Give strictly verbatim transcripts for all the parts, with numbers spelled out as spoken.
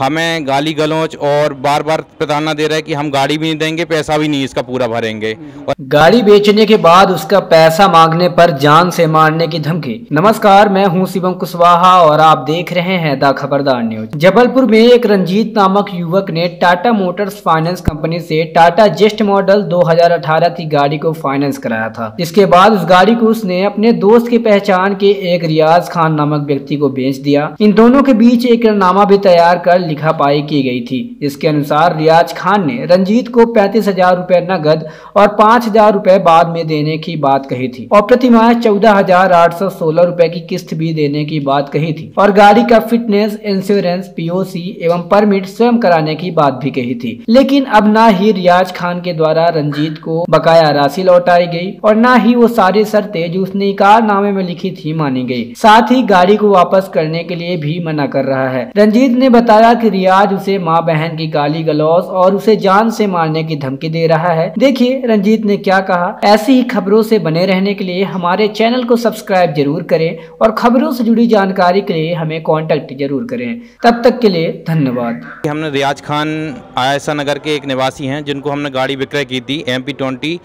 हमें गाली गलौच और बार बार प्रताड़ना दे रहा है कि हम गाड़ी भी नहीं देंगे, पैसा भी नहीं इसका पूरा भरेंगे। और गाड़ी बेचने के बाद उसका पैसा मांगने पर जान से मारने की धमकी। नमस्कार, मैं हूं शिवंक कुशवाहा और आप देख रहे हैं द खबरदार न्यूज। जबलपुर में एक रंजीत नामक युवक ने टाटा मोटर्स फाइनेंस कंपनी से टाटा जेस्ट मॉडल दो हज़ार अठारह की गाड़ी को फाइनेंस कराया था। इसके बाद उस गाड़ी को उसने अपने दोस्त की पहचान के एक रियाज खान नामक व्यक्ति को बेच दिया। इन दोनों के बीच एक नामा भी तैयार कर लिखा पाई की गई थी। इसके अनुसार रियाज खान ने रंजीत को पैंतीस हजार रूपए नगद और पाँच हजार रूपए बाद में देने की बात कही थी और प्रतिमाह चौदह हजार आठ सौ सोलह रूपए की किस्त भी देने की बात कही थी और गाड़ी का फिटनेस, इंश्योरेंस, पीओसी एवं परमिट स्वयं कराने की बात भी कही थी। लेकिन अब ना ही रियाज खान के द्वारा रंजीत को बकाया राशि लौटाई गयी और ना ही वो सारी शर्तें जो उसने इकरारनामे में लिखी थी मानी गयी। साथ ही गाड़ी को वापस करने के लिए भी मना कर रहा है। रंजीत ने बताया कि रियाज उसे माँ बहन की गाली गलौज और उसे जान से मारने की धमकी दे रहा है। देखिए रंजीत ने क्या कहा। ऐसी ही खबरों से बने रहने के लिए हमारे चैनल को सब्सक्राइब जरूर करें और खबरों से जुड़ी जानकारी के लिए हमें कांटेक्ट जरूर करें। तब तक के लिए धन्यवाद। हमने रियाज खान आयसा नगर के एक निवासी हैं जिनको हमने गाड़ी विक्रय की थी M P twenty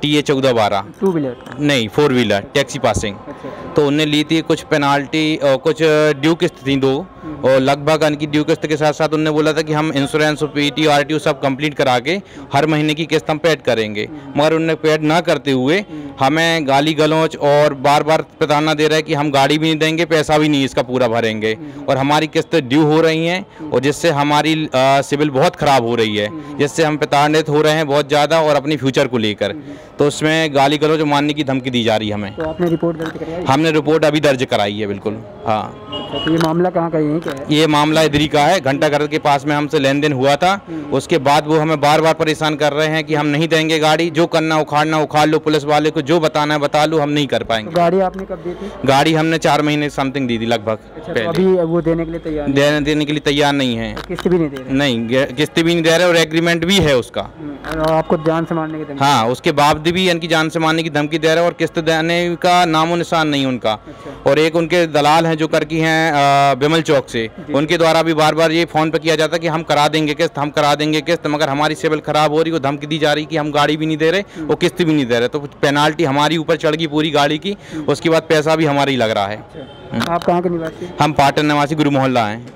T A चौदह बारह टू व्हीलर नहीं फोर व्हीलर टैक्सी पासिंग। तो उनने ली थी, कुछ पेनाल्टी और कुछ ड्यू किस्त थी दो, और लगभग उनकी ड्यू किस्त के साथ साथ उनने बोला था कि हम इंश्योरेंस और पीटी आरटीओ सब कंप्लीट करा के हर महीने की किस्त हम पेड करेंगे, मगर उनने पेड ना करते हुए हमें गाली गलौच और बार बार प्रताड़ना दे रहा है कि हम गाड़ी भी नहीं देंगे, पैसा भी नहीं इसका पूरा भरेंगे और हमारी किस्त ड्यू हो रही हैं और जिससे हमारी सिविल बहुत ख़राब हो रही है, जिससे हम प्रताड़ित हो रहे हैं बहुत ज़्यादा और अपने फ्यूचर को लेकर। तो उसमें गाली गलौच मारने की धमकी दी जा रही है हमें। तो आपने रिपोर्ट दर्ज कराई? हमने रिपोर्ट अभी दर्ज कराई है, बिल्कुल। हाँ, तो ये मामला कहाँ का है? क्या है? ये मामला इधरी का है, घंटाघर के पास में हमसे लेन देन हुआ था। उसके बाद वो हमें बार बार परेशान कर रहे हैं कि हम नहीं देंगे गाड़ी, जो करना उखाड़ना उखाड़ लो, पुलिस वाले को जो बताना है बता लो, हम नहीं कर पाएंगे। तो गाड़ी आपने कब दी थी? गाड़ी हमने चार महीने समथिंग दी थी लगभग। अच्छा, तो अभी वो देने के लिए तैयार देने देने के लिए तैयार नहीं है। किस्त भी नहीं दे रहे? नहीं, किस्त भी नहीं दे रहे और एग्रीमेंट भी है उसका। आपको जान से मारने की? हाँ, उसके बावजूद भी इनकी जान से मारने की धमकी दे रहे और किस्त देने का नामो निशान नहीं उनका। और एक उनके दलाल हैं जो करकी हैं विमल चौक से, उनके द्वारा भी बार बार ये फोन पे किया जाता है कि हम करा देंगे किस्त, हम करा देंगे किस्त, मगर हमारी सिविल खराब हो रही है, धमकी दी जा रही कि हम गाड़ी भी नहीं दे रहे और किस्त भी नहीं दे रहे। तो पेनाल्टी हमारी ऊपर चढ़ गई पूरी गाड़ी की, उसके बाद पैसा भी हमारी लग रहा है। आप कहाँ के निवासी? हम पाटन निवासी, गुरु मोहल्ला हैं।